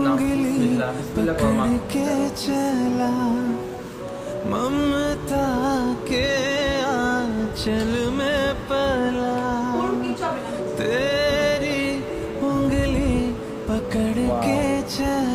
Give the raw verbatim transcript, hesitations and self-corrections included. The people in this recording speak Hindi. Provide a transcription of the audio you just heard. ममता के आंचल में पला, तेरी उंगली पकड़ के चला।